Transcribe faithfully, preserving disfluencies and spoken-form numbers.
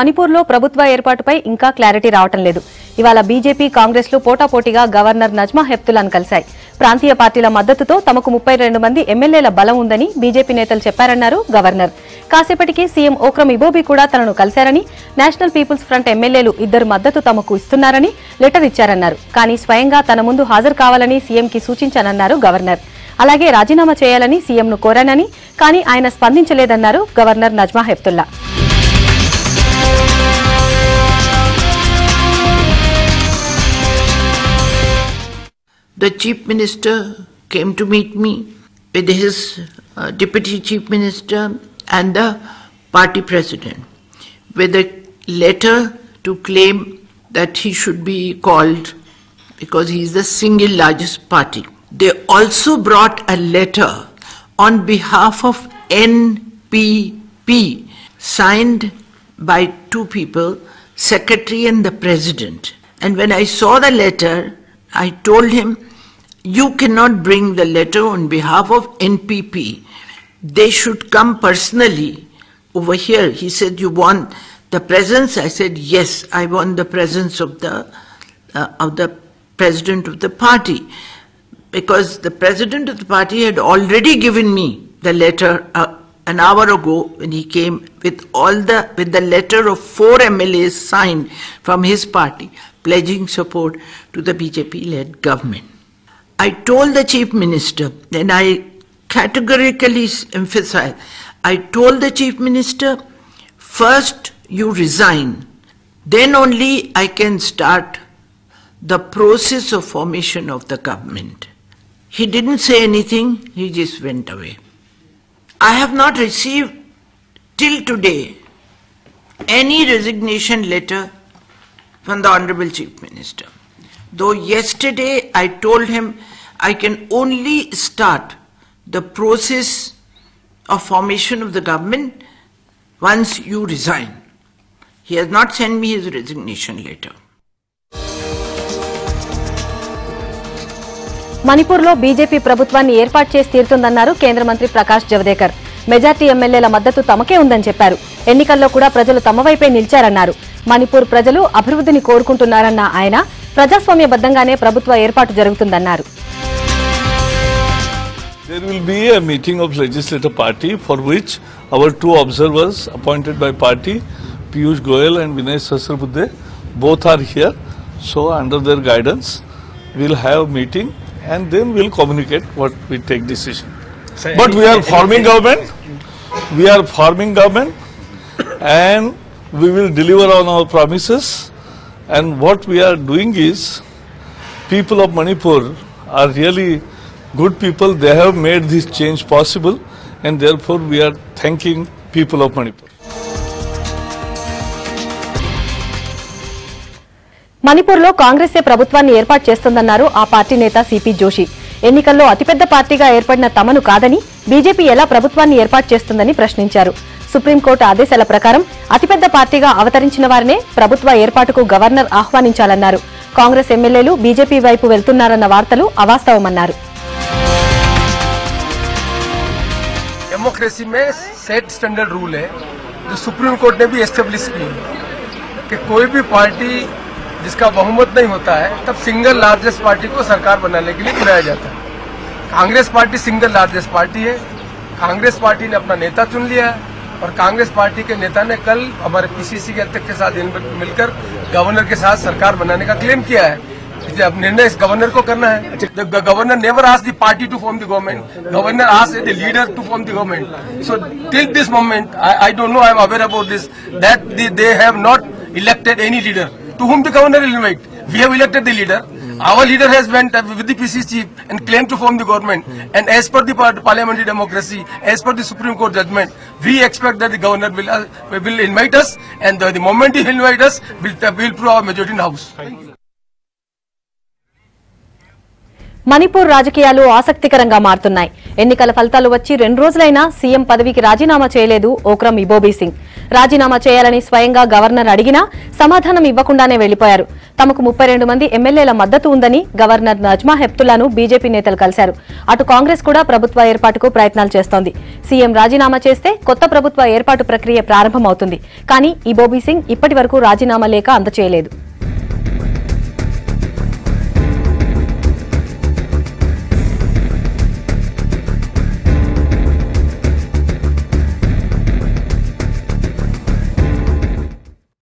మణిపూర్లో ప్రభుత్వ ఏర్పాటుపై ఇంకా క్లారిటీ రావటం లేదు. ఇవాళ బీజేపీ కాంగ్రెస్లు పోటాపోటీగా గవర్నర్ నజ్మా హెప్తుల్లాను కలిశాయి. ప్రాంతీయ పార్టీల మద్దతుతో తమకు ముప్పై రెండు మంది ఎమ్మెల్యేల బలం ఉందని బీజేపీ నేతలు చెప్పారన్నారు గవర్నర్. కాసేపటికి సీఎం ఓక్రం ఇబోబి కూడా తనను కలిశారని, నేషనల్ పీపుల్స్ ఫ్రంట్ ఎమ్మెల్యేలు ఇద్దరు మద్దతు తమకు ఇస్తున్నారని లెటర్ ఇచ్చారన్నారు. కానీ స్వయంగా తన ముందు హాజరు కావాలని సీఎంకి సూచించానన్నారు గవర్నర్. అలాగే రాజీనామా చేయాలని సీఎంను కోరానని, కానీ ఆయన స్పందించలేదన్నారు governor Najma Heptulla. The Chief Minister came to meet me with his uh, Deputy Chief Minister and the party president with a letter to claim that he should be called because he is the single largest party. They also brought a letter on behalf of N P P signed by two people, secretary and the president. And when I saw the letter, I told him, you cannot bring the letter on behalf of N P P. They should come personally over here. He said, you want the presence? I said, yes, I want the presence of the, uh, of the president of the party. Because the president of the party had already given me the letter uh, an hour ago when he came with, all the, with the letter of four M L As signed from his party, pledging support to the B J P-led government. I told the Chief Minister, and I categorically emphasize, I told the Chief Minister, first you resign, then only I can start the process of formation of the government. He didn't say anything, he just went away. I have not received till today any resignation letter from the Honorable Chief Minister. Though yesterday I told him I can only start the process of formation of the government once you resign. He has not sent me his resignation letter. మణిపూర్లో BJP ప్రభుత్వాన్ని ఏర్పాటు చేసి తీరుతుందన్నారు కేంద్ర మంత్రి Prakash Javadekar. Majority ఎమ్మెల్యేల మద్దతు తమకే ఉందని చెప్పారు. ఎన్నికల్లో కూడా ప్రజలు తమ వైపే నిలిచారన్నారు. మణిపూర్ ప్రజలు అభివృద్ధిని కోరుకుంటున్నారన్న ఆయన, ప్రజాస్వామ్యబద్ధంగానే ప్రభుత్వ ఏర్పాటు జరుగుతుందన్నారు. There will be a meeting of legislative party for which our two observers appointed by party, Piyush Goyal and Vinay Sasar Budde, both are here. So under their guidance we'll have a meeting and then we'll communicate what we take decision. So but we are forming government, we are forming government and we will deliver on our promises. And what we are doing is, people of Manipur are really good people. They have made this change possible and therefore we are thanking people of Manipur. మణిపూర్లో కాంగ్రెసే ప్రభుత్వాన్ని ఏర్పాటు చేస్తుందన్నారు ఆ party నేత CP Joshi. ఎన్నికల్లో అతిపెద్ద పార్టీగా ఏర్పడిన తమను కాదని బీజేపీ ఎలా ప్రభుత్వాన్ని ఏర్పాటు చేస్తుందని ప్రశ్నించారు. సుప్రీంకోర్టు ఆదేశాల ప్రకారం అతిపెద్ద పార్టీగా అవతరించిన వారినే ప్రభుత్వ ఏర్పాటుకు గవర్నర్ ఆహ్వానించాలన్నారు. కాంగ్రెస్ ఎమ్మెల్యేలు బీజేపీ వైపు వెళ్తున్నారన్న వార్తలు అవాస్తవమన్నారు. डेमोक्रेसी में सेट स्टैंडर्ड रूल है जो सुप्रीम कोर्ट ने भी एस्टेब्लिश की है कि कोई भी पार्टी जिसका बहुमत नहीं होता है तब सिंगल लार्जेस्ट पार्टी को सरकार बनाने के लिए बुलाया जाता है. Congress party single largest party है. कांग्रेस पार्टी ने अपना नेता चुन लिया है और कांग्रेस पार्टी के नेता ने कल हमारे पीसीसी के अध्यक्ष के साथ मिलकर गवर्नर के साथ सरकार बनाने का क्लेम किया है. अब निर्णय इस गवर्नर को करना है. The governor never asked the party to form the government. Governor asked the leader to form the government. So till this moment I don't know, I am aware about this that they have not elected any leader to whom the governor will invite. We have elected the leader. Our leader has went with the P C C and claimed to form the government. And as per the parliamentary democracy, as per the Supreme Court judgment, we expect that the governor will uh, will invite us. And the, the moment he invites us, we'll, we'll prove our majority in the house. Thank you. Manipur రాజకీయాలు ఆసక్తికరంగా మారుతున్నాయి. ఎన్నికల ఫలితాలు వచ్చి రెండు రోజులైనా CM పదవికి రాజీనామా చేయలేదు ఓక్రం ఇబోబి సింగ్. రాజీనామా చేయాలని స్వయంగా గవర్నర్ అడిగినా సమాధానం ఇవ్వకుండానే వెళ్లిపోయారు. తమకు ముప్పై రెండు మంది ఎమ్మెల్యేల మద్దతు ఉందని గవర్నర్ నజ్మా హెప్తుల్లాను బీజేపీ నేతలు కలిశారు. అటు కాంగ్రెస్ కూడా ప్రభుత్వ ఏర్పాటుకు ప్రయత్నాలు చేస్తోంది. సీఎం రాజీనామా చేస్తే కొత్త ప్రభుత్వ ఏర్పాటు ప్రక్రియ ప్రారంభమవుతుంది. కానీ ఇబోబి సింగ్ ఇప్పటివరకు రాజీనామా లేఖ అందచేయలేదు.